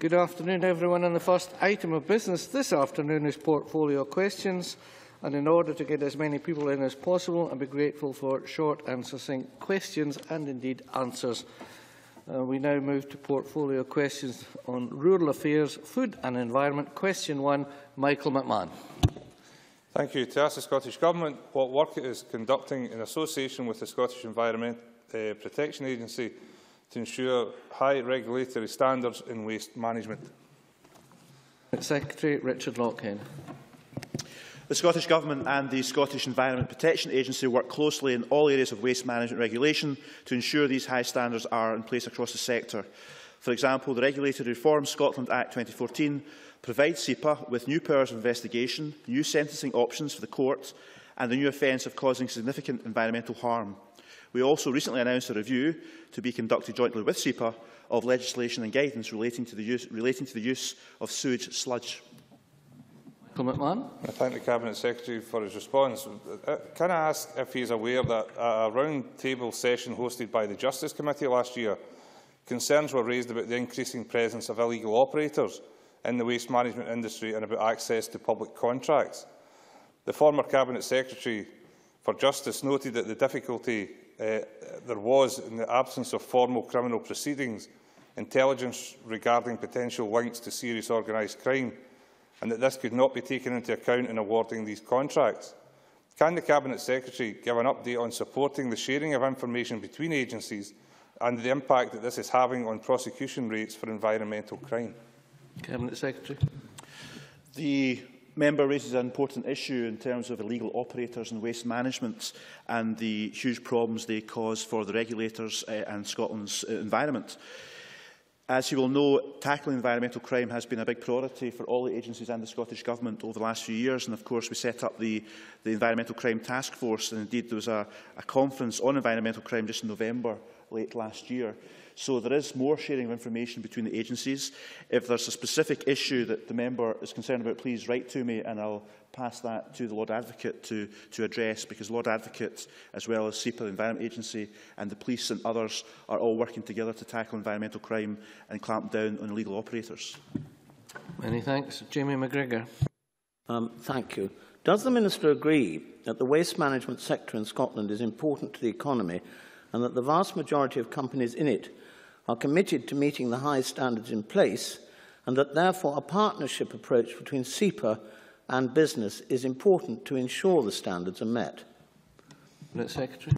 Good afternoon, everyone. And the first item of business this afternoon is portfolio questions. And in order to get as many people in as possible, I'd be grateful for short and succinct questions and indeed answers. We now move to portfolio questions on rural affairs, food and environment. Question one, Michael McMahon. Thank you. To ask the Scottish Government what work it is conducting in association with the Scottish Environment Protection Agency to ensure high regulatory standards in waste management. Secretary Richard Lockhead. The Scottish Government and the Scottish Environment Protection Agency work closely in all areas of waste management regulation to ensure these high standards are in place across the sector. For example, the Regulatory Reform Scotland Act 2014 provides SEPA with new powers of investigation, new sentencing options for the court, and the new offence of causing significant environmental harm. We also recently announced a review to be conducted jointly with SEPA of legislation and guidance relating to the use of sewage sludge. I thank the Cabinet Secretary for his response. Can I ask if he is aware that at a round-table session hosted by the Justice Committee last year, concerns were raised about the increasing presence of illegal operators in the waste management industry and about access to public contracts? The former Cabinet Secretary for Justice noted that the difficulty there was in the absence of formal criminal proceedings, intelligence regarding potential links to serious organised crime, and that this could not be taken into account in awarding these contracts. Can the Cabinet Secretary give an update on supporting the sharing of information between agencies and the impact that this is having on prosecution rates for environmental crime? Cabinet Secretary. The member raises an important issue in terms of illegal operators in waste management and the huge problems they cause for the regulators and Scotland's environment. As you will know, tackling environmental crime has been a big priority for all the agencies and the Scottish Government over the last few years, and of course we set up the Environmental Crime Task Force, and indeed there was a conference on environmental crime just in November late last year. So there is more sharing of information between the agencies. If there is a specific issue that the member is concerned about, please write to me and I will pass that to the Lord Advocate to address, because Lord Advocate, as well as SEPA, the Environment Agency, and the police and others are all working together to tackle environmental crime and clamp down on illegal operators. Many thanks. Jamie McGrigor. Thank you. Does the Minister agree that the waste management sector in Scotland is important to the economy and that the vast majority of companies in it are committed to meeting the high standards in place, and that therefore a partnership approach between SEPA and business is important to ensure the standards are met? Secretary.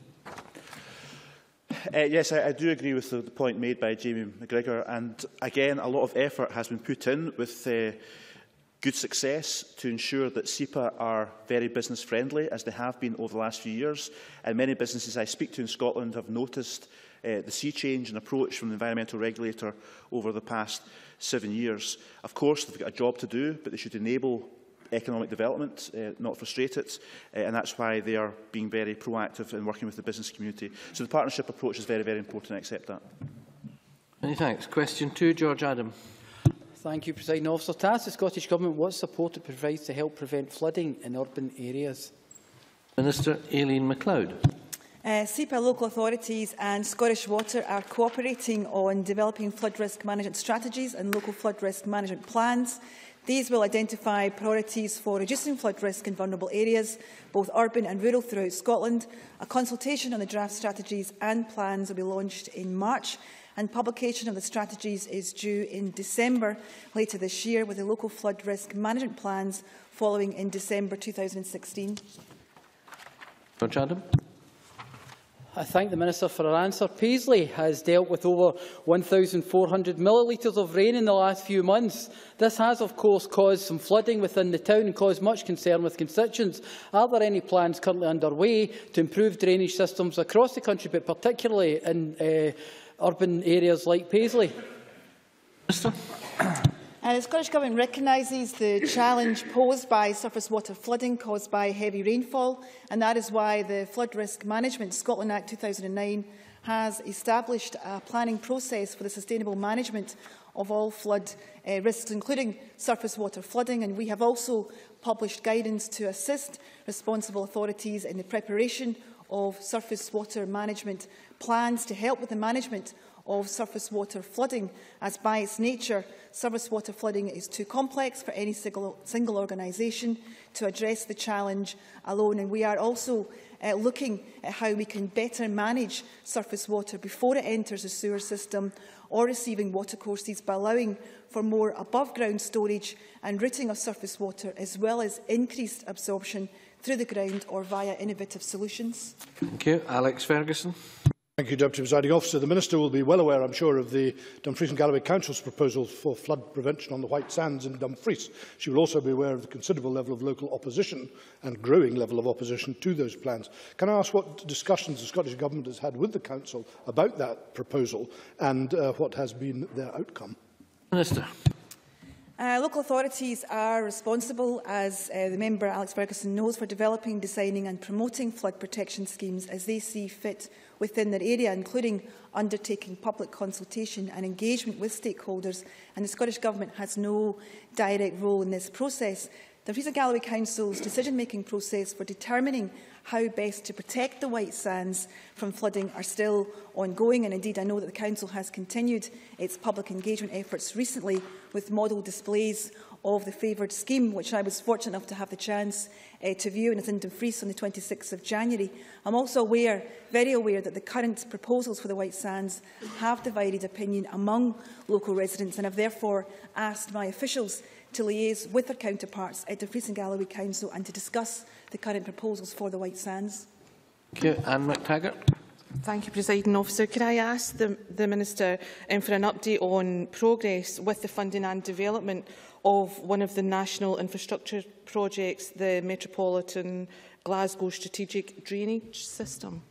Yes, I do agree with the point made by Jamie McGrigor, and again a lot of effort has been put in with good success to ensure that SEPA are very business friendly, as they have been over the last few years, and many businesses I speak to in Scotland have noticed the sea change in approach from the environmental regulator over the past 7 years. Of course they've got a job to do, but they should enable economic development, not frustrate it, and that's why they are being very proactive in working with the business community. So the partnership approach is very, very important, I accept that. Many thanks. Question two, George Adam. Thank you, Presiding Officer. To ask the Scottish Government what support it provides to help prevent flooding in urban areas. Minister Aileen MacLeod. SEPA, local authorities and Scottish Water are cooperating on developing flood risk management strategies and local flood risk management plans. These will identify priorities for reducing flood risk in vulnerable areas, both urban and rural, throughout Scotland. A consultation on the draft strategies and plans will be launched in March, and publication of the strategies is due in December later this year, with the local flood risk management plans following in December 2016. George Adam. I thank the Minister for her answer. Paisley has dealt with over 1,400 millilitres of rain in the last few months. This has, of course, caused some flooding within the town and caused much concern with constituents. Are there any plans currently underway to improve drainage systems across the country, but particularly in urban areas like Paisley? Minister. The Scottish Government recognises the challenge posed by surface water flooding caused by heavy rainfall, and that is why the Flood Risk Management Scotland Act 2009 has established a planning process for the sustainable management of all flood risks, including surface water flooding, and we have also published guidance to assist responsible authorities in the preparation of surface water management plans to help with the management of surface water flooding, as by its nature, surface water flooding is too complex for any single organisation to address the challenge alone. And we are also looking at how we can better manage surface water before it enters the sewer system or receiving watercourses by allowing for more above-ground storage and routing of surface water, as well as increased absorption through the ground or via innovative solutions. Thank you. Alex Ferguson. Thank you, Deputy Presiding Officer. The Minister will be well aware, I'm sure, of the Dumfries and Galloway Council's proposal for flood prevention on the White Sands in Dumfries. She will also be aware of the considerable level of local opposition and growing level of opposition to those plans. Can I ask what discussions the Scottish Government has had with the Council about that proposal and what has been their outcome? Minister. Local authorities are responsible, as the member Alex Ferguson knows, for developing, designing and promoting flood protection schemes as they see fit within their area, including undertaking public consultation and engagement with stakeholders, and the Scottish Government has no direct role in this process. The Dumfries and Galloway Council's decision-making process for determining how best to protect the White Sands from flooding are still ongoing, and indeed I know that the Council has continued its public engagement efforts recently with model displays of the favoured scheme, which I was fortunate enough to have the chance to view, and is in Dumfries on the 26th of January. I'm also aware, very aware, that the current proposals for the White Sands have divided opinion among local residents, and have therefore asked my officials to liaise with their counterparts at Dumfries and Galloway Council and to discuss the current proposals for the White Sands. Thank you. Anne McTaggart. Thank you, Presiding Officer. Could I ask the Minister for an update on progress with the funding and development of one of the national infrastructure projects, the Metropolitan Glasgow Strategic Drainage System?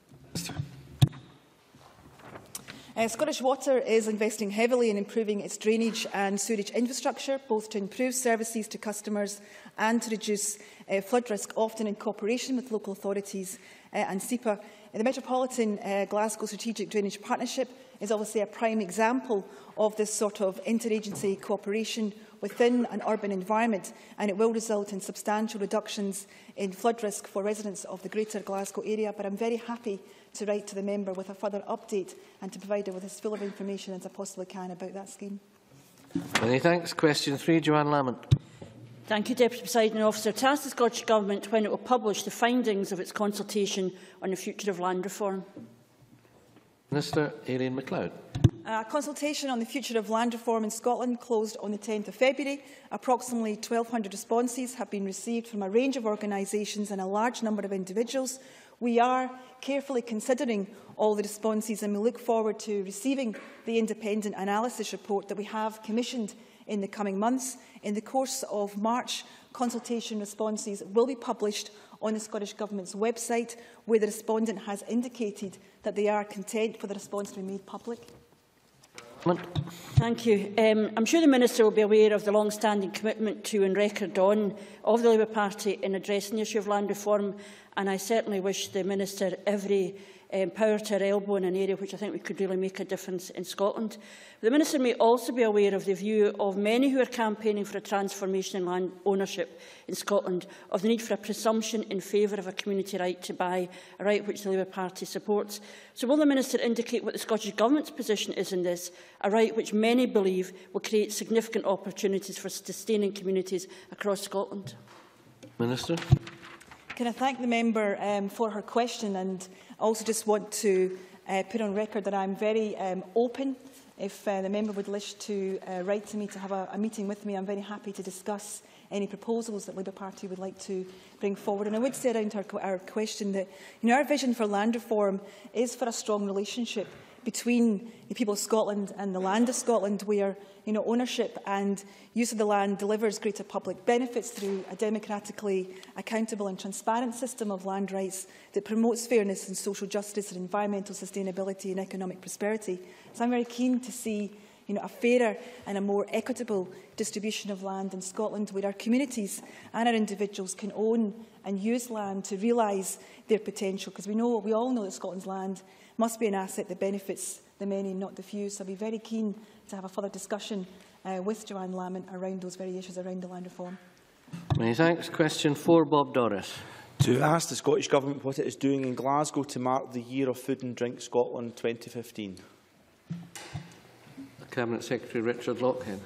Scottish Water is investing heavily in improving its drainage and sewerage infrastructure, both to improve services to customers and to reduce flood risk, often in cooperation with local authorities and SEPA. The Metropolitan Glasgow Strategic Drainage Partnership is obviously a prime example of this sort of interagency cooperation within an urban environment, and it will result in substantial reductions in flood risk for residents of the Greater Glasgow area. But I'm very happy to write to the member with a further update and to provide her with as full of information as I possibly can about that scheme. Many thanks. Question 3, Johann Lamont. Thank you, Deputy Presiding Officer. To ask the Scottish Government when it will publish the findings of its consultation on the future of land reform. Minister Aileen MacLeod. A consultation on the future of land reform in Scotland closed on the 10th of February. Approximately 1,200 responses have been received from a range of organisations and a large number of individuals. We are carefully considering all the responses, and we look forward to receiving the independent analysis report that we have commissioned in the coming months. In the course of March, consultation responses will be published on the Scottish Government's website, where the respondent has indicated that they are content for the response to be made public. Thank you. I'm sure the Minister will be aware of the long-standing commitment to and record on of the Labour Party in addressing the issue of land reform, and I certainly wish the Minister every power to her elbow in an area which I think we could really make a difference in Scotland. The Minister may also be aware of the view of many who are campaigning for a transformation in land ownership in Scotland, of the need for a presumption in favour of a community right to buy, a right which the Labour Party supports. So will the Minister indicate what the Scottish Government's position is in this, a right which many believe will create significant opportunities for sustaining communities across Scotland? Minister. Can I thank the member for her question, and also just want to put on record that I'm very open. If the member would wish to write to me to have a meeting with me, I'm very happy to discuss any proposals that the Labour Party would like to bring forward. And I would say around our question that, you know, our vision for land reform is for a strong relationship between the people of Scotland and the land of Scotland, where, you know, ownership and use of the land delivers greater public benefits through a democratically accountable and transparent system of land rights that promotes fairness and social justice and environmental sustainability and economic prosperity. So I'm very keen to see, you know, a fairer and a more equitable distribution of land in Scotland, where our communities and our individuals can own and use land to realise their potential, because we all know that Scotland's land must be an asset that benefits the many, not the few. So I'll be very keen to have a further discussion with Joanne Lamont around those very issues around the land reform. Many thanks. Question 4, Bob Doris. To ask the Scottish Government what it is doing in Glasgow to mark the Year of Food and Drink Scotland 2015. Cabinet Secretary Richard Lockhead.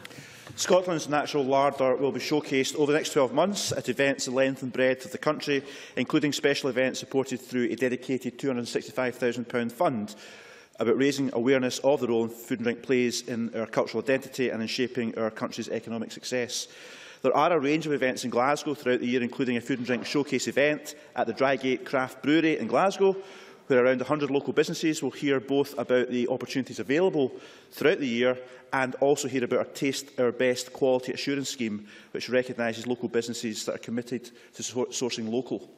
Scotland's natural larder will be showcased over the next 12 months at events the length and breadth of the country, including special events supported through a dedicated £265,000 fund about raising awareness of the role food and drink plays in our cultural identity and in shaping our country's economic success. There are a range of events in Glasgow throughout the year, including a food and drink showcase event at the Drygate Craft Brewery in Glasgow, where around 100 local businesses will hear both about the opportunities available throughout the year and also hear about our Taste Our Best Quality Assurance Scheme, which recognises local businesses that are committed to sourcing local.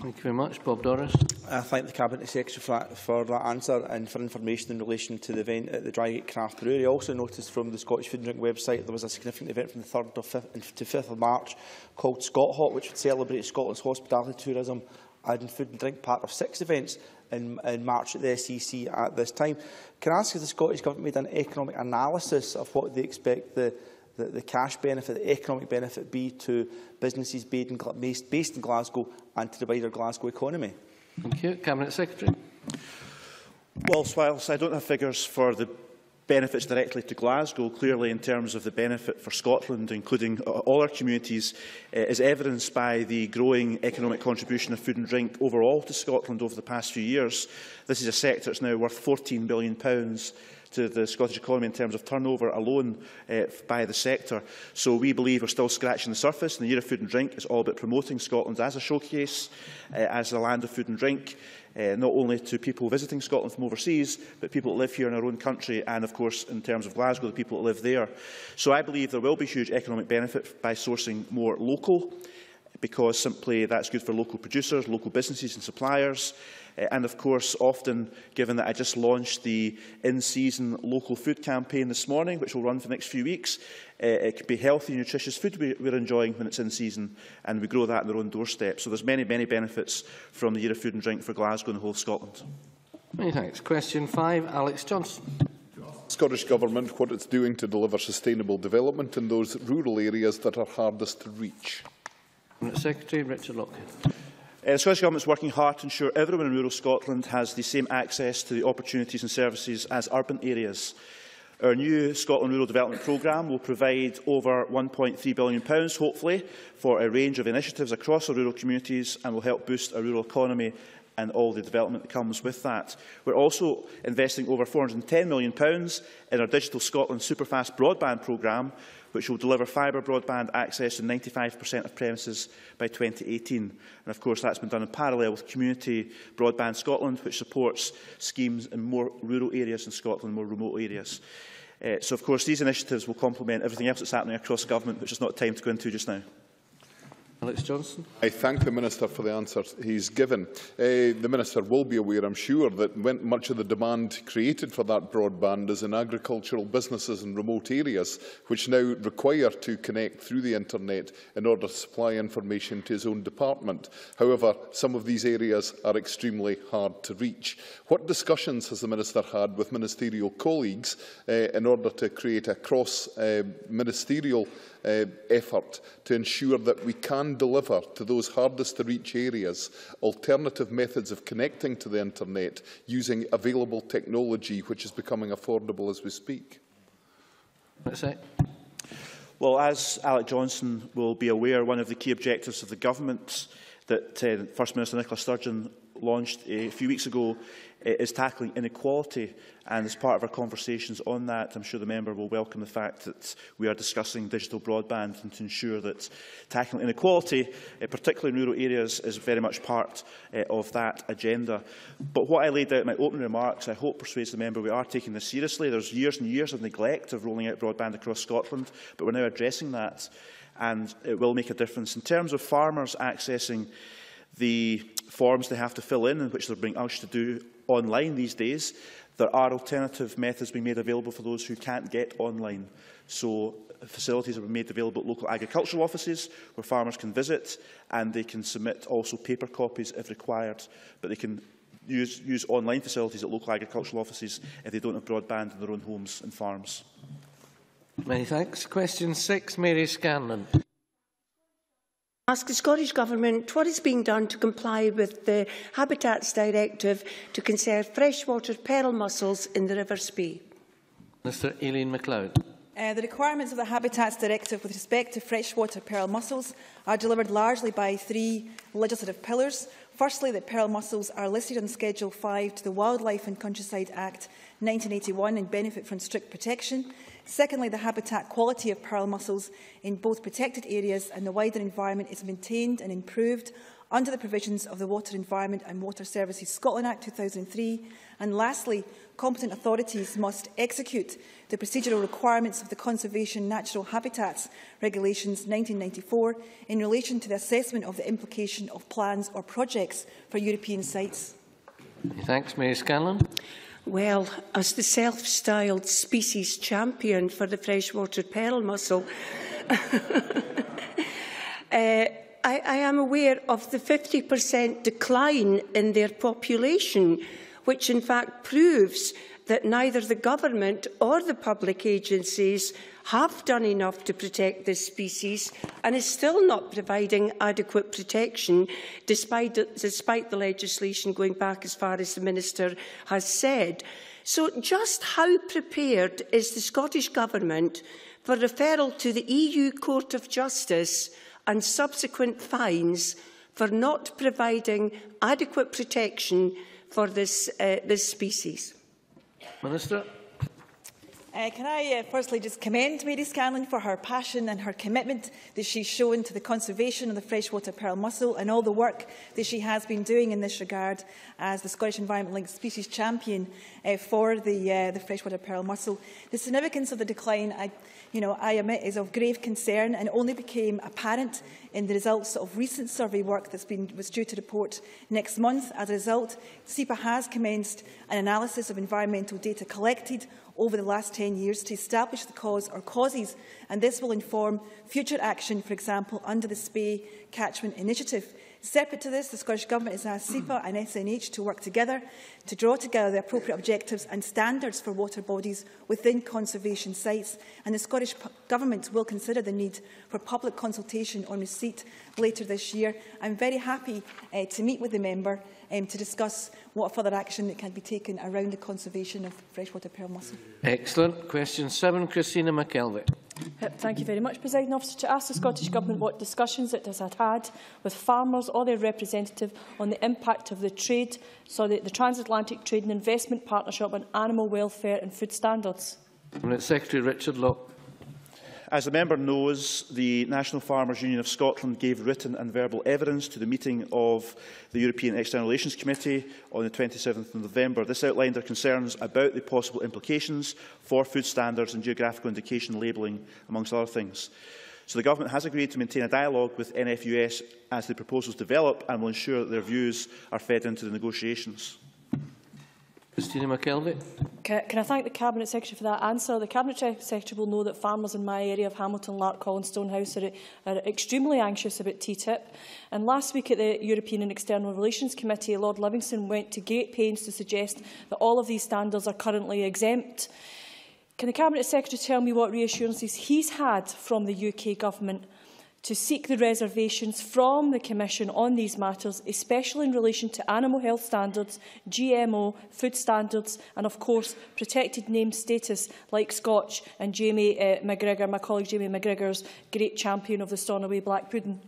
Thank you very much. Bob Doris. I thank the Cabinet Secretary for that answer and for information in relation to the event at the Drygate Craft Brewery. I also noticed from the Scottish Food and Drink website there was a significant event from the 3rd to 5th of March called ScotHOT, which would celebrate Scotland's hospitality, tourism and food and drink, part of 6 events in March at the SEC at this time. Can I ask if the Scottish Government made an economic analysis of what they expect the cash benefit, the economic benefit be to businesses based in Glasgow and to the wider Glasgow economy? Thank you. Cabinet Secretary. Well, whilst I don't have figures for the benefits directly to Glasgow, clearly in terms of the benefit for Scotland, including all our communities, is evidenced by the growing economic contribution of food and drink overall to Scotland over the past few years. This is a sector that's now worth £14 billion to the Scottish economy in terms of turnover alone by the sector. So we believe we're still scratching the surface, and the Year of Food and Drink is all about promoting Scotland as a showcase, as the land of food and drink, not only to people visiting Scotland from overseas, but people that live here in our own country and, of course, in terms of Glasgow, the people that live there. So I believe there will be huge economic benefit by sourcing more local, because simply that's good for local producers, local businesses and suppliers. And of course, often, given that I just launched the in-season local food campaign this morning, which will run for the next few weeks, it could be healthy, nutritious food we're enjoying when it's in season, and we grow that on our own doorstep. So there's many, many benefits from the Year of Food and Drink for Glasgow and the whole of Scotland. Many thanks. Question 5, Alex Johnstone. The Scottish Government what it's doing to deliver sustainable development in those rural areas that are hardest to reach. Secretary Richard Lockhead. The Scottish Government is working hard to ensure everyone in rural Scotland has the same access to the opportunities and services as urban areas. Our new Scotland Rural Development Programme will provide over £1.3 billion, hopefully, for a range of initiatives across our rural communities and will help boost our rural economy and all the development that comes with that. We're also investing over £410 million in our Digital Scotland Superfast Broadband Programme, which will deliver fibre broadband access to 95% of premises by 2018. And of course, that's been done in parallel with Community Broadband Scotland, which supports schemes in more rural areas in Scotland, more remote areas. So, of course, these initiatives will complement everything else that's happening across government, which is not time to go into just now. Alex Johnstone. I thank the Minister for the answers he's given. The Minister will be aware, I'm sure, that much of the demand created for that broadband is in agricultural businesses in remote areas, which now require to connect through the internet in order to supply information to his own department. However, some of these areas are extremely hard to reach. What discussions has the Minister had with ministerial colleagues in order to create a cross-ministerial effort to ensure that we can deliver to those hardest to reach areas alternative methods of connecting to the internet using available technology which is becoming affordable as we speak? That's it. Well, as Alex Johnstone will be aware, one of the key objectives of the government that First Minister Nicola Sturgeon launched a few weeks ago is tackling inequality, and as part of our conversations on that, I'm sure the member will welcome the fact that we are discussing digital broadband and to ensure that tackling inequality, particularly in rural areas, is very much part of that agenda. But what I laid out in my opening remarks, I hope persuades the member we are taking this seriously. There's years and years of neglect of rolling out broadband across Scotland, but we're now addressing that, and it will make a difference. In terms of farmers accessing the forms they have to fill in, which they're being urged to do online these days, there are alternative methods being made available for those who can't get online. So facilities are being made available at local agricultural offices where farmers can visit, and they can submit also paper copies if required, but they can use online facilities at local agricultural offices if they don't have broadband in their own homes and farms. Many thanks. Question 6, Mary Scanlon. Ask the Scottish Government what is being done to comply with the Habitats Directive to conserve freshwater pearl mussels in the River Spey. Minister Aileen MacLeod. The requirements of the Habitats Directive with respect to freshwater pearl mussels are delivered largely by three legislative pillars. Firstly, that pearl mussels are listed on Schedule 5 to the Wildlife and Countryside Act 1981 and benefit from strict protection. Secondly, the habitat quality of pearl mussels in both protected areas and the wider environment is maintained and improved under the provisions of the Water Environment and Water Services Scotland Act 2003. And lastly, competent authorities must execute the procedural requirements of the Conservation Natural Habitats Regulations 1994 in relation to the assessment of the implication of plans or projects for European sites. Thanks, Mary Scanlon. Well, as the self-styled species champion for the freshwater pearl mussel, I am aware of the 50% decline in their population, which in fact proves that neither the government or the public agencies have done enough to protect this species and is still not providing adequate protection, despite the legislation going back as far as the Minister has said. So just how prepared is the Scottish Government for referral to the EU Court of Justice and subsequent fines for not providing adequate protection for this species? Minister. Can I firstly just commend Mary Scanlon for her passion and her commitment that she's shown to the conservation of the freshwater pearl mussel and all the work that she has been doing in this regard as the Scottish Environment Link Species Champion for the freshwater pearl mussel. The significance of the decline, I admit, is of grave concern and only became apparent in the results of recent survey work that was due to report next month. As a result, SEPA has commenced an analysis of environmental data collected over the last 10 years to establish the cause or causes, and this will inform future action, for example, under the Spey Catchment Initiative. Separate to this, the Scottish Government has asked SEPA and SNH to work together to draw together the appropriate objectives and standards for water bodies within conservation sites, and the Scottish Government will consider the need for public consultation on receipt later this year. I'm very happy to meet with the member to discuss what further action that can be taken around the conservation of freshwater pearl mussel. Excellent. Question 7, Christina McKelvey. Thank you very much, Presiding Officer. To ask the Scottish Government what discussions it has had with farmers or their representative on the impact of the Transatlantic Trade and Investment Partnership on animal welfare and food standards. Secretary Richard Lockhead. As the member knows, the National Farmers Union of Scotland gave written and verbal evidence to the meeting of the European External Relations Committee on the 27th of November. This outlined their concerns about the possible implications for food standards and geographical indication labelling, amongst other things. So the Government has agreed to maintain a dialogue with NFUS as the proposals develop and will ensure that their views are fed into the negotiations. Christina McKelvey. Can I thank the Cabinet Secretary for that answer? The Cabinet Secretary will know that farmers in my area of Hamilton, Larkhall and Stonehouse are extremely anxious about TTIP. And last week at the European and External Relations Committee, Lord Livingston went to great pains to suggest that all of these standards are currently exempt. Can the Cabinet Secretary tell me what reassurances he's had from the UK Government to seek the reservations from the Commission on these matters, especially in relation to animal health standards, GMO, food standards and, of course, protected name status like Scotch and Jamie McGrigor, my colleague Jamie McGrigor's great champion of the Stornoway Black Pudding?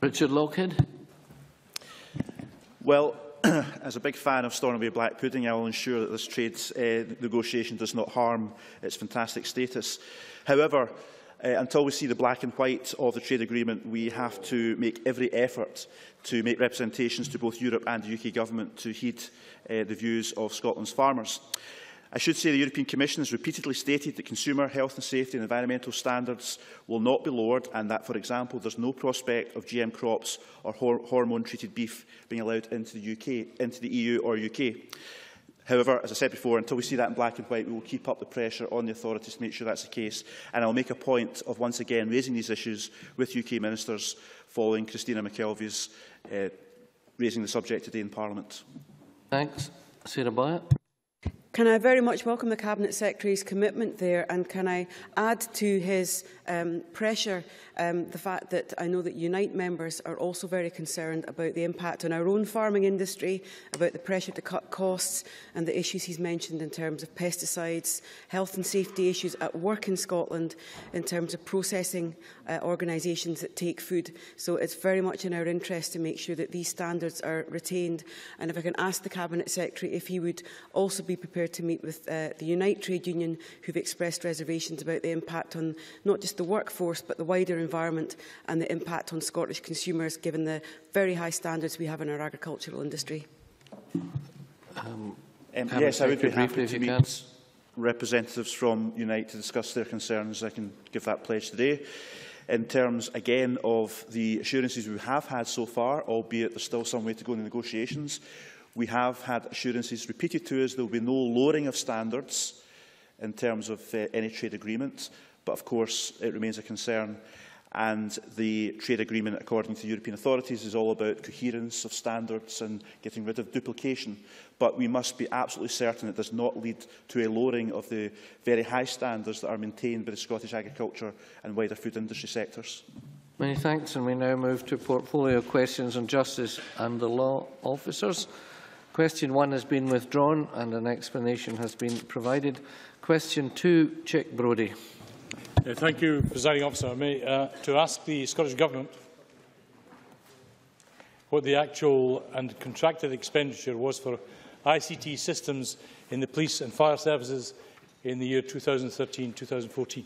Richard Lockhead. Well, as a big fan of Stornoway Black Pudding, I will ensure that this trade negotiation does not harm its fantastic status. However, until we see the black and white of the trade agreement, we have to make every effort to make representations to both Europe and the UK Government to heed the views of Scotland's farmers. I should say the European Commission has repeatedly stated that consumer health and safety and environmental standards will not be lowered and that, for example, there is no prospect of GM crops or hormone-treated beef being allowed into the EU or UK. However, as I said before, until we see that in black and white, we will keep up the pressure on the authorities to make sure that's the case. And I will make a point of once again raising these issues with UK ministers following Christina McKelvey's raising the subject today in Parliament. Thanks. Sarah Byatt. Can I very much welcome the Cabinet Secretary's commitment there, and can I add to his pressure the fact that I know that Unite members are also very concerned about the impact on our own farming industry, about the pressure to cut costs and the issues he's mentioned in terms of pesticides, health and safety issues at work in Scotland, in terms of processing organisations that take food. So it's very much in our interest to make sure that these standards are retained. And if I can ask the Cabinet Secretary if he would also be prepared to meet with the Unite trade union, who have expressed reservations about the impact on not just the workforce but the wider environment and the impact on Scottish consumers, given the very high standards we have in our agricultural industry. Yes, I would be happy to meet representatives from Unite to discuss their concerns. I can give that pledge today. In terms, again, of the assurances we have had so far, albeit there's still some way to go in the negotiations, we have had assurances repeated to us there will be no lowering of standards in terms of any trade agreement, but of course it remains a concern. And the trade agreement, according to European authorities, is all about coherence of standards and getting rid of duplication. But we must be absolutely certain it does not lead to a lowering of the very high standards that are maintained by the Scottish agriculture and wider food industry sectors. Many thanks. And we now move to portfolio questions on justice and the law officers. Question 1 has been withdrawn and an explanation has been provided. Question 2, Chick Brodie. Thank you, Presiding Officer. I may to ask the Scottish Government what the actual and contracted expenditure was for ICT systems in the police and fire services in the year 2013-2014.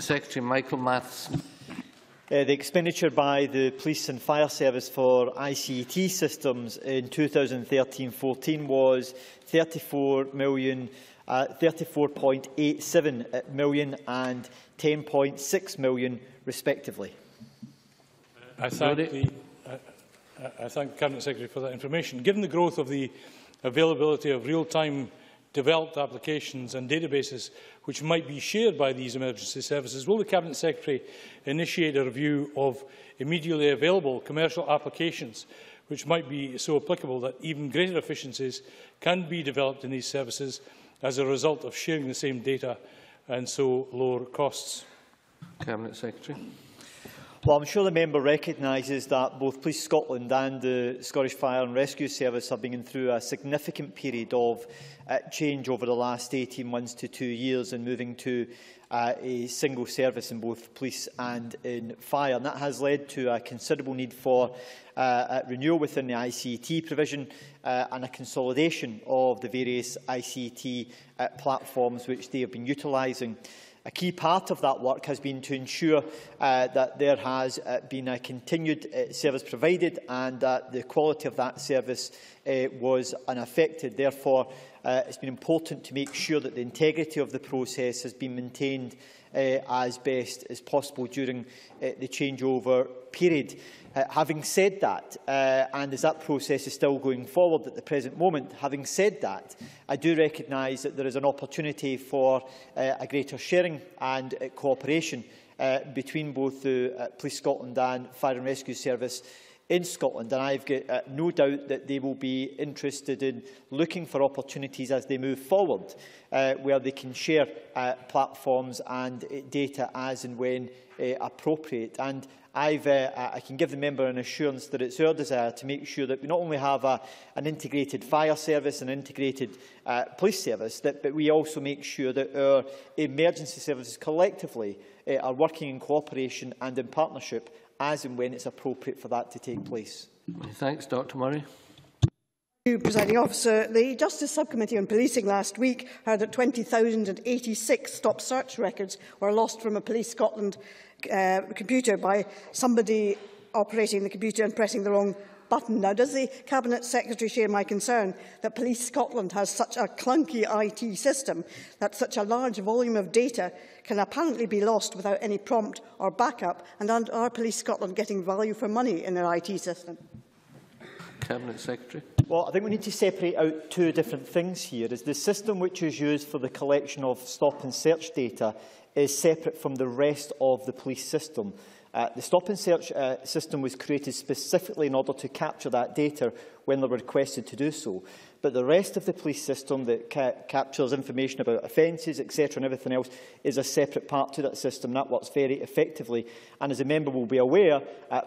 Secretary Michael Matheson. The expenditure by the Police and Fire Service for ICT systems in 2013-14 was £34.87 million and £10.6 million, respectively. I thank the Cabinet Secretary for that information. Given the growth of the availability of real-time developed applications and databases which might be shared by these emergency services, will the Cabinet Secretary initiate a review of immediately available commercial applications which might be so applicable that even greater efficiencies can be developed in these services as a result of sharing the same data and so lower costs? Cabinet Secretary. Well, I'm sure the member recognises that both Police Scotland and the Scottish Fire and Rescue Service have been through a significant period of change over the last 18 months to 2 years, and moving to a single service in both police and in fire. And that has led to a considerable need for renewal within the ICT provision and a consolidation of the various ICT platforms which they have been utilising. A key part of that work has been to ensure that there has been a continued service provided and that the quality of that service was unaffected. Therefore, it's been important to make sure that the integrity of the process has been maintained as best as possible during the changeover period. Having said that, and as that process is still going forward at the present moment, having said that, I do recognise that there is an opportunity for a greater sharing and cooperation between both the Police Scotland and Fire and Rescue Service in Scotland, and I have got no doubt that they will be interested in looking for opportunities as they move forward where they can share platforms and data as and when appropriate. And I can give the member an assurance that it's our desire to make sure that we not only have an integrated fire service and an integrated police service, but we also make sure that our emergency services collectively are working in cooperation and in partnership as and when it's appropriate for that to take place. Thanks, Dr Murray. Thank you, Presiding Officer. The Justice Subcommittee on Policing last week heard that 20,086 stop search records were lost from a Police Scotland computer by somebody operating the computer and pressing the wrong button. Now, does the Cabinet Secretary share my concern that Police Scotland has such a clunky IT system that such a large volume of data can apparently be lost without any prompt or backup? And are Police Scotland getting value for money in their IT system? Cabinet Secretary. Well, I think we need to separate out two different things here. Is the system which is used for the collection of stop and search data is separate from the rest of the police system. The stop and search system was created specifically in order to capture that data when they were requested to do so. but the rest of the police system that captures information about offences, etc. and everything else is a separate part to that system. That works very effectively. And as a member will be aware,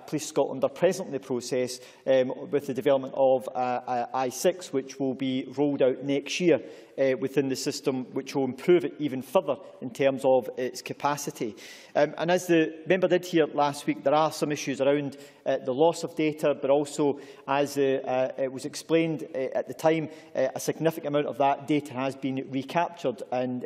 Police Scotland are present in the process with the development of I6, which will be rolled out next year within the system, which will improve it even further in terms of its capacity. And as the member did hear last week, there are some issues around the loss of data, but also, as it was explained at the time, a significant amount of that data has been recaptured and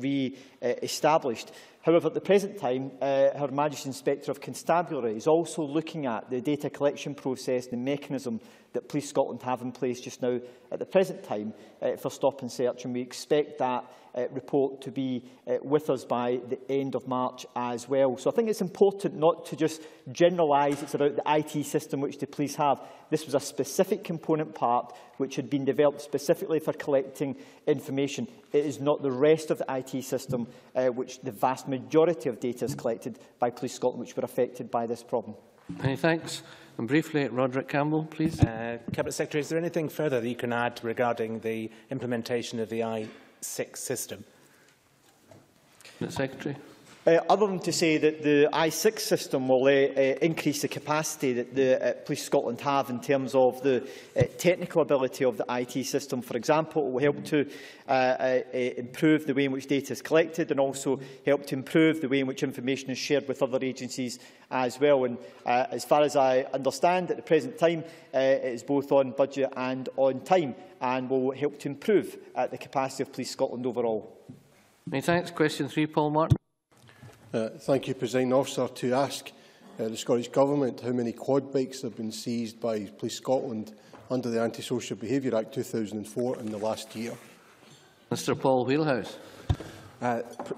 re-established. However, at the present time, Her Majesty's Inspector of Constabulary is also looking at the data collection process and the mechanism that Police Scotland have in place just now at the present time for stop and search, and we expect that report to be with us by the end of March as well. So I think it's important not to just generalise it's about the IT system which the police have. This was a specific component part which had been developed specifically for collecting information. It is not the rest of the IT system which the vast majority of data is collected by Police Scotland which were affected by this problem. Many thanks. And briefly, Roderick Campbell, please. Cabinet Secretary, is there anything further that you can add regarding the implementation of the I6 system? Cabinet Secretary. Other than to say that the I6 system will increase the capacity that the Police Scotland have in terms of the technical ability of the IT system. For example, it will help to improve the way in which data is collected and also help to improve the way in which information is shared with other agencies as well. And, as far as I understand, at the present time, it is both on budget and on time and will help to improve the capacity of Police Scotland overall. Many thanks. Question 3, Paul Martin. Thank you, President Officer. To ask the Scottish Government how many quad bikes have been seized by Police Scotland under the Antisocial Behaviour Act 2004 in the last year. Mr. Paul Wheelhouse.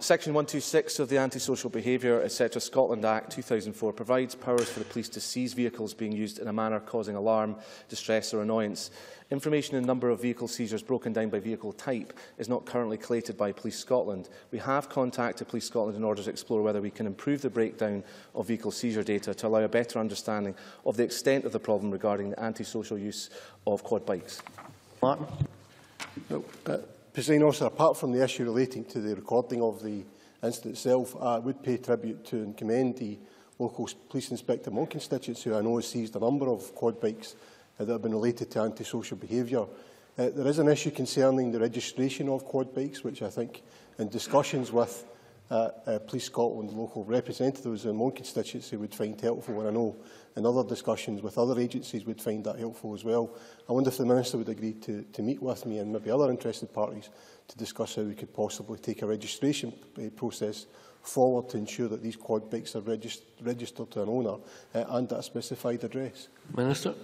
Section 126 of the Antisocial Behaviour etc. Scotland Act 2004 provides powers for the police to seize vehicles being used in a manner causing alarm, distress or annoyance. Information and number of vehicle seizures broken down by vehicle type is not currently collated by Police Scotland. We have contacted Police Scotland in order to explore whether we can improve the breakdown of vehicle seizure data to allow a better understanding of the extent of the problem regarding the antisocial use of quad bikes. Martin. President Officer, apart from the issue relating to the recording of the incident itself, I would pay tribute to and commend the local police inspector in my constituency, who I know has seized a number of quad bikes that have been related to antisocial behaviour. There is an issue concerning the registration of quad bikes, which I think in discussions with Police Scotland local representatives in my constituency would find helpful, and I know in other discussions with other agencies would find that helpful as well. I wonder if the Minister would agree to meet with me and maybe other interested parties to discuss how we could possibly take a registration process forward to ensure that these quad bikes are registered to an owner and at a specified address. Minister.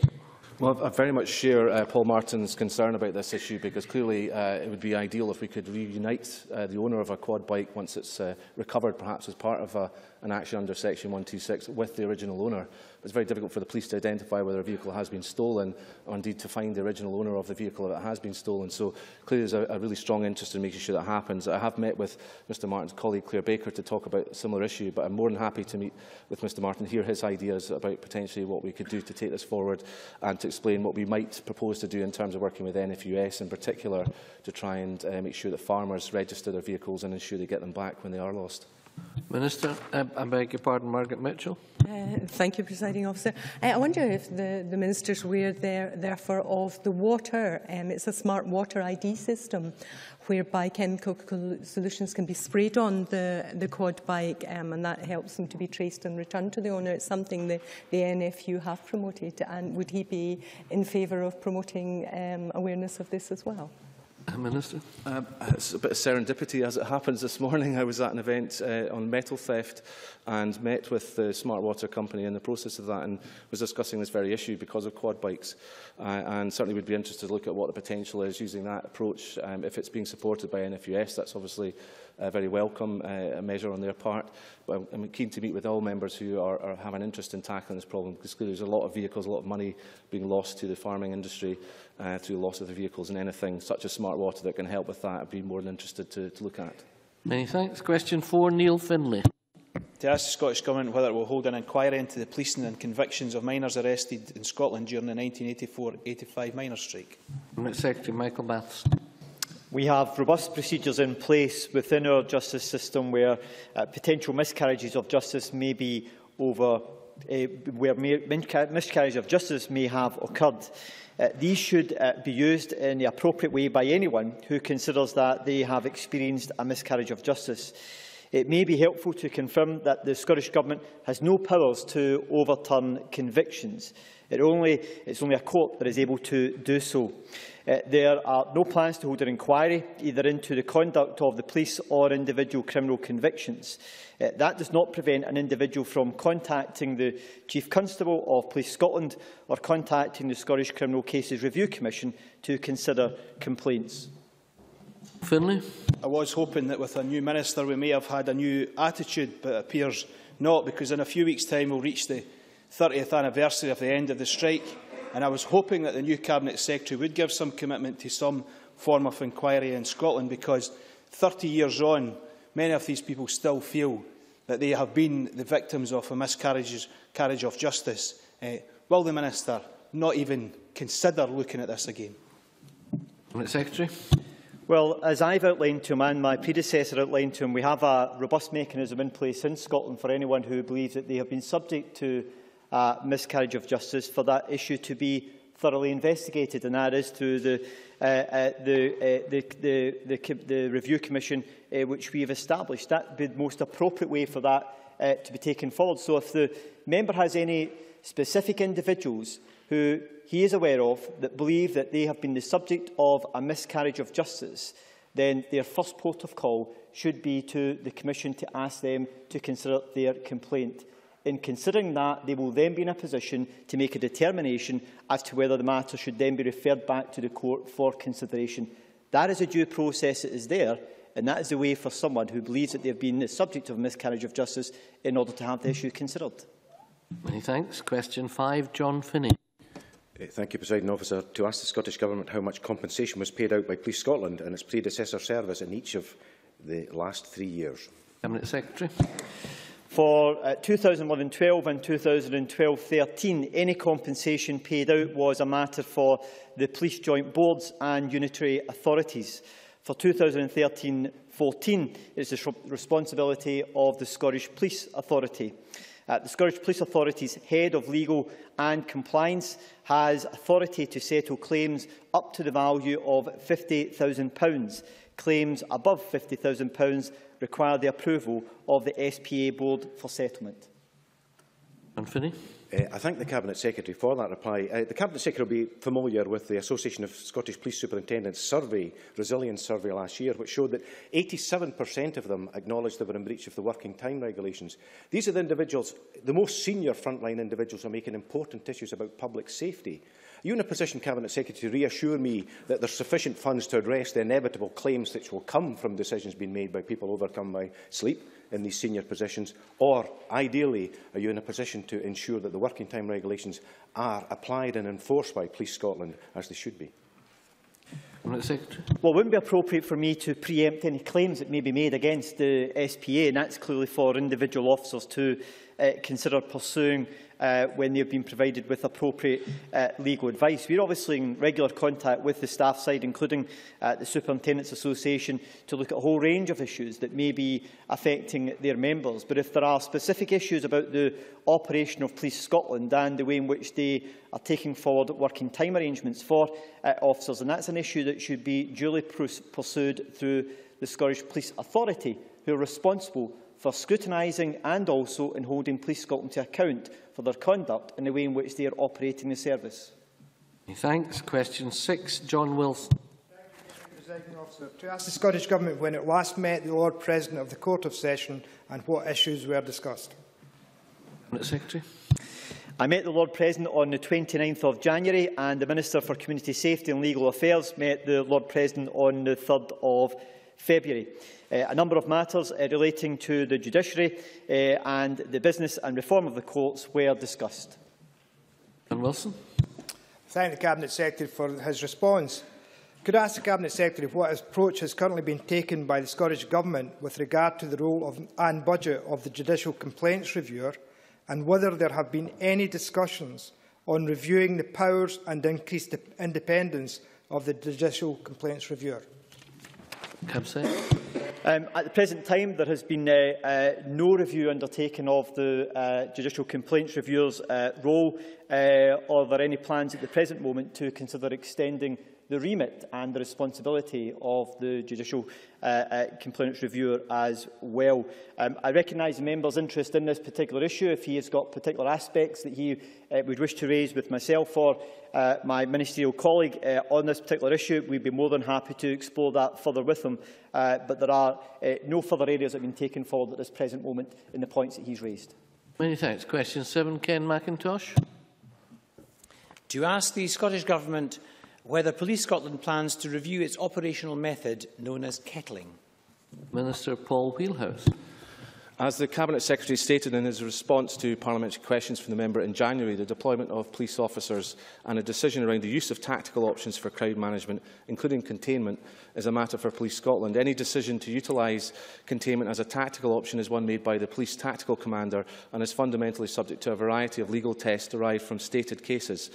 Well, I very much share Paul Martin's concern about this issue, because clearly it would be ideal if we could reunite the owner of a quad bike once it's recovered, perhaps as part of an action under Section 126 with the original owner. But it's very difficult for the police to identify whether a vehicle has been stolen or indeed to find the original owner of the vehicle that has been stolen. So clearly there's a really strong interest in making sure that happens. I have met with Mr Martin's colleague Claire Baker to talk about a similar issue, but I'm more than happy to meet with Mr Martin, hear his ideas about potentially what we could do to take this forward and to explain what we might propose to do in terms of working with NFUS in particular to try and make sure that farmers register their vehicles and ensure they get them back when they are lost. Minister, I beg your pardon, Margaret Mitchell. Thank you, Presiding Officer. I wonder if the Minister is aware, therefore, of the water. It's a smart water ID system whereby chemical solutions can be sprayed on the quad bike, and that helps them to be traced and returned to the owner. It's something the NFU have promoted, and would he be in favour of promoting awareness of this as well? Minister. It's a bit of serendipity as it happens. This morning I was at an event on metal theft and met with the Smart Water company in the process of that and was discussing this very issue because of quad bikes, and certainly would be interested to look at what the potential is using that approach. If it's being supported by NFUS, that's obviously a very welcome measure on their part, but I'm keen to meet with all members who have an interest in tackling this problem, because clearly there's a lot of vehicles, a lot of money being lost to the farming industry through the loss of the vehicles, and anything such as smart water that can help with that I'd be more than interested to look at. Many thanks. Question 4, Neil Findlay. to ask the Scottish Government whether it will hold an inquiry into the policing and convictions of minors arrested in Scotland during the 1984-85 miners' strike. Secretary Michael Matheson. We have robust procedures in place within our justice system where potential miscarriages of justice may be miscarriage of justice may have occurred. These should be used in the appropriate way by anyone who considers that they have experienced a miscarriage of justice. It may be helpful to confirm that the Scottish Government has no powers to overturn convictions. It's only a court that is able to do so. There are no plans to hold an inquiry, either into the conduct of the police or individual criminal convictions. That does not prevent an individual from contacting the Chief Constable of Police Scotland or contacting the Scottish Criminal Cases Review Commission to consider complaints. Finlay. I was hoping that with a new minister we may have had a new attitude, but it appears not, because in a few weeks' time we'll reach the 30th anniversary of the end of the strike, and I was hoping that the new Cabinet Secretary would give some commitment to some form of inquiry in Scotland, because 30 years on, many of these people still feel that they have been the victims of a miscarriage of justice. Will the minister not even consider looking at this again? Secretary. Well, as I have outlined to him and my predecessor outlined to him, we have a robust mechanism in place in Scotland for anyone who believes that they have been subject to miscarriage of justice for that issue to be thoroughly investigated, and that is through the Review Commission which we have established. That would be the most appropriate way for that to be taken forward. So if the member has any specific individuals who he is aware of that believe that they have been the subject of a miscarriage of justice, then their first port of call should be to the Commission to ask them to consider their complaint. In considering that, they will then be in a position to make a determination as to whether the matter should then be referred back to the court for consideration. That is a due process that is there, and that is the way for someone who believes that they have been the subject of miscarriage of justice in order to have the issue considered. Many thanks. Question 5, John Finney. Thank you, Presiding Officer. To ask the Scottish Government how much compensation was paid out by Police Scotland and its predecessor service in each of the last 3 years. Cabinet Secretary. For 2011-12 and 2012-13, any compensation paid out was a matter for the Police Joint Boards and unitary authorities. For 2013-14, it is the responsibility of the Scottish Police Authority. The Scottish Police Authority's Head of Legal and Compliance has authority to settle claims up to the value of £50,000. Claims above £50,000 require the approval of the SPA Board for settlement. Anthony. I thank the Cabinet Secretary for that reply. The Cabinet Secretary will be familiar with the Association of Scottish Police Superintendents survey, resilience survey last year, which showed that 87% of them acknowledged they were in breach of the working time regulations. These are the individuals, the most senior frontline individuals, are making important issues about public safety. Are you in a position, Cabinet Secretary, to reassure me that there are sufficient funds to address the inevitable claims which will come from decisions being made by people overcome by sleep in these senior positions, or, ideally, are you in a position to ensure that the working time regulations are applied and enforced by Police Scotland as they should be? Well, it wouldn't be appropriate for me to preempt any claims that may be made against the SPA, and that's clearly for individual officers to consider pursuing when they have been provided with appropriate legal advice. We are obviously in regular contact with the staff side, including the Superintendents Association, to look at a whole range of issues that may be affecting their members. But if there are specific issues about the operation of Police Scotland and the way in which they are taking forward working time arrangements for officers, then that's an issue that should be duly pursued through the Scottish Police Authority, who are responsible for scrutinising and also in holding Police Scotland to account for their conduct and the way in which they are operating the service. Thanks. Question 6, John Wilson. Thank you, Mr. Officer. To ask the Scottish Government when it last met the Lord President of the Court of Session and what issues were discussed. Mr. Secretary. I met the Lord President on the 29th of January, and the Minister for Community Safety and Legal Affairs met the Lord President on the 3rd of February. A number of matters relating to the judiciary and the business and reform of the courts were discussed. John Wilson. Thank the Cabinet Secretary for his response. Could I ask the Cabinet Secretary what approach has currently been taken by the Scottish Government with regard to the role and budget of the Judicial Complaints Reviewer, and whether there have been any discussions on reviewing the powers and increased independence of the Judicial Complaints Reviewer? At the present time, there has been no review undertaken of the Judicial Complaints Reviewer's role, or are there any plans at the present moment to consider extending the remit and the responsibility of the Judicial Complaints Reviewer as well. I recognise the member's interest in this particular issue. If he has got particular aspects that he would wish to raise with myself or my ministerial colleague on this particular issue, we'd be more than happy to explore that further with him. But there are no further areas that have been taken forward at this present moment in the points that he's raised. Many thanks. Question 7, Ken McIntosh. To ask the Scottish Government whether Police Scotland plans to review its operational method known as kettling. Minister Paul Wheelhouse. As the Cabinet Secretary stated in his response to parliamentary questions from the member in January, the deployment of police officers and a decision around the use of tactical options for crowd management, including containment, is a matter for Police Scotland. Any decision to utilise containment as a tactical option is one made by the police tactical commander and is fundamentally subject to a variety of legal tests derived from stated cases.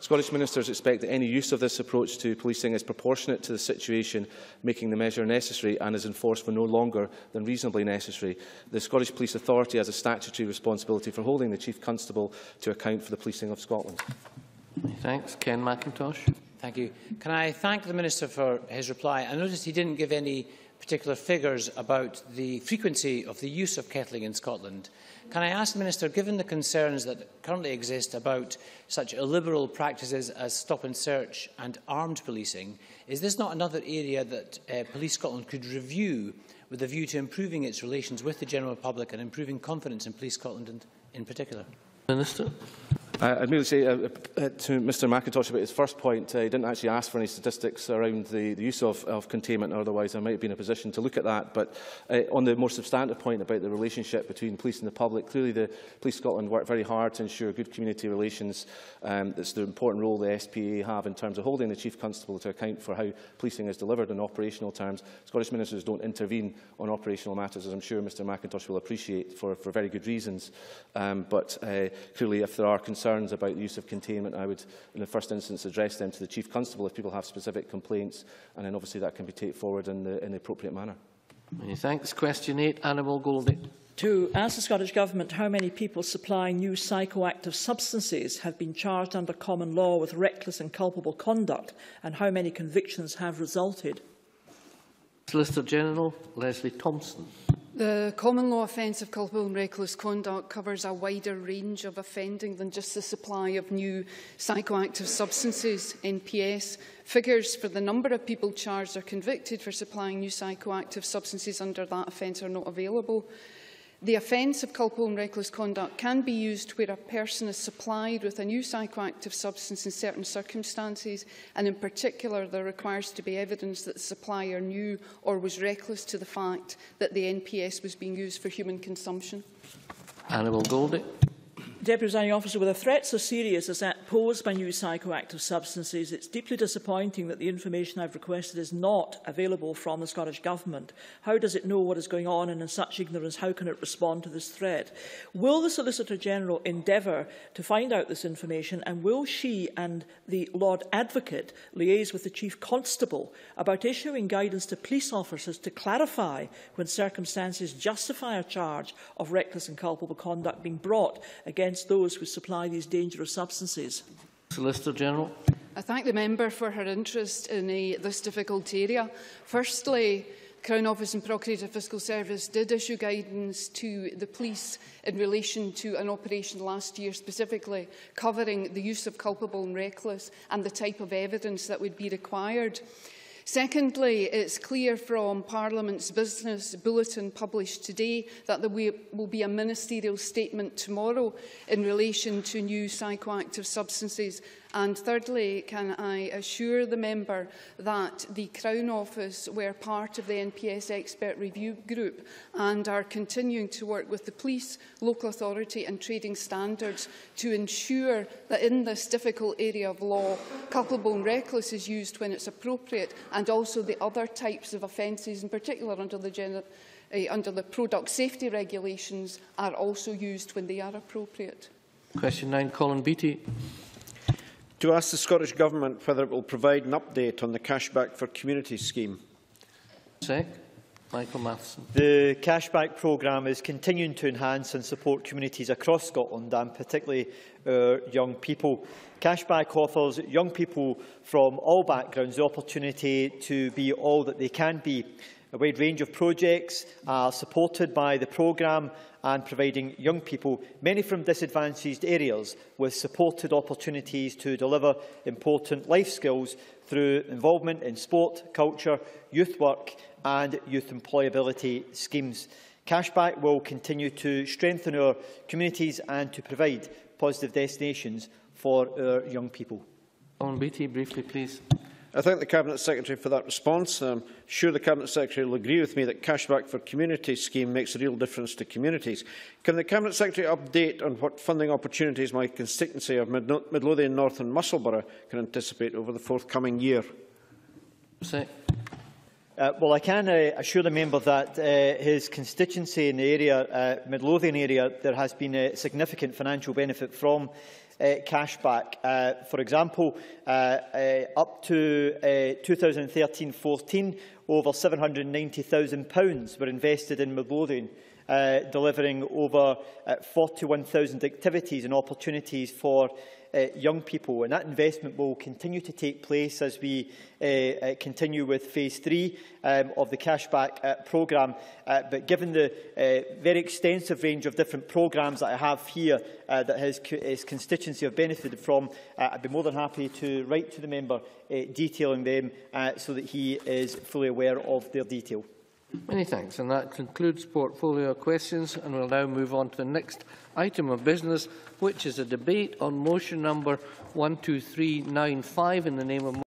Scottish ministers expect that any use of this approach to policing is proportionate to the situation, making the measure necessary, and is enforced for no longer than reasonably necessary. The Scottish Police Authority has a statutory responsibility for holding the Chief Constable to account for the policing of Scotland. Thanks. Ken McIntosh. Thank you. Can I thank the Minister for his reply? I noticed he didn't give any particular figures about the frequency of the use of kettling in Scotland. Can I ask the Minister, given the concerns that currently exist about such illiberal practices as stop and search and armed policing, is this not another area that Police Scotland could review with a view to improving its relations with the general public and improving confidence in Police Scotland in particular? Minister. I'd merely say to Mr McIntosh about his first point, he didn't actually ask for any statistics around the use of containment, otherwise I might be in a position to look at that. But on the more substantive point about the relationship between police and the public, clearly the Police Scotland work very hard to ensure good community relations. That's the important role the SPA have in terms of holding the Chief Constable to account for how policing is delivered in operational terms. Scottish ministers don't intervene on operational matters, as I'm sure Mr McIntosh will appreciate, for very good reasons. But clearly, if there are concerns about the use of containment, I would in the first instance address them to the Chief Constable if people have specific complaints, and then obviously that can be taken forward in the appropriate manner. Many thanks. Question 8, Annabel Goldie. To ask the Scottish Government how many people supplying new psychoactive substances have been charged under common law with reckless and culpable conduct, and how many convictions have resulted. Solicitor General Leslie Thompson. The common law offence of culpable and reckless conduct covers a wider range of offending than just the supply of new psychoactive substances, NPS. Figures for the number of people charged or convicted for supplying new psychoactive substances under that offence are not available. The offence of culpable and reckless conduct can be used where a person is supplied with a new psychoactive substance in certain circumstances, and in particular there requires to be evidence that the supplier knew or was reckless to the fact that the NPS was being used for human consumption. Annabel Goldie. Deputy Presiding Officer, with a threat so serious as that posed by new psychoactive substances, it's deeply disappointing that the information I've requested is not available from the Scottish Government. How does it know what is going on, and in such ignorance, how can it respond to this threat? Will the Solicitor General endeavour to find out this information, and will she and the Lord Advocate liaise with the Chief Constable about issuing guidance to police officers to clarify when circumstances justify a charge of reckless and culpable conduct being brought against those who supply these dangerous substances? Solicitor General. I thank the member for her interest in this difficult area. Firstly, Crown Office and Procurator Fiscal Service did issue guidance to the police in relation to an operation last year specifically covering the use of culpable and reckless and the type of evidence that would be required. Secondly, it's clear from Parliament's business bulletin published today that there will be a ministerial statement tomorrow in relation to new psychoactive substances, And thirdly, can I assure the member that the Crown Office were part of the NPS expert review group and are continuing to work with the police, local authority and trading standards to ensure that in this difficult area of law, culpable and reckless is used when it's appropriate, and also the other types of offences, in particular under the product safety regulations, are also used when they are appropriate. Question 9, Colin Beattie. To ask the Scottish Government whether it will provide an update on the Cashback for Communities scheme. Michael Matheson. The Cashback programme is continuing to enhance and support communities across Scotland, and particularly young people. Cashback offers young people from all backgrounds the opportunity to be all that they can be. A wide range of projects are supported by the programme and providing young people, many from disadvantaged areas, with supported opportunities to deliver important life skills through involvement in sport, culture, youth work and youth employability schemes. Cashback will continue to strengthen our communities and to provide positive destinations for our young people. Colin Beattie, briefly, please. I thank the Cabinet Secretary for that response. I'm sure the Cabinet Secretary will agree with me that Cashback for Communities scheme makes a real difference to communities. Can the Cabinet Secretary update on what funding opportunities my constituency of Midlothian North and Musselburgh can anticipate over the forthcoming year? Well, I can assure the member that his constituency in the area, Midlothian area, there has been a significant financial benefit from cashback. For example, up to 2013-14, over £790,000 were invested in Midlothian, delivering over 41,000 activities and opportunities for young people, and that investment will continue to take place as we continue with Phase 3 of the Cashback programme. But given the very extensive range of different programmes that I have here that his constituency have benefited from, I'd be more than happy to write to the member detailing them so that he is fully aware of their detail. Many thanks. And that concludes portfolio questions, and we'll now move on to the next item of business, which is a debate on motion number 12395 in the name of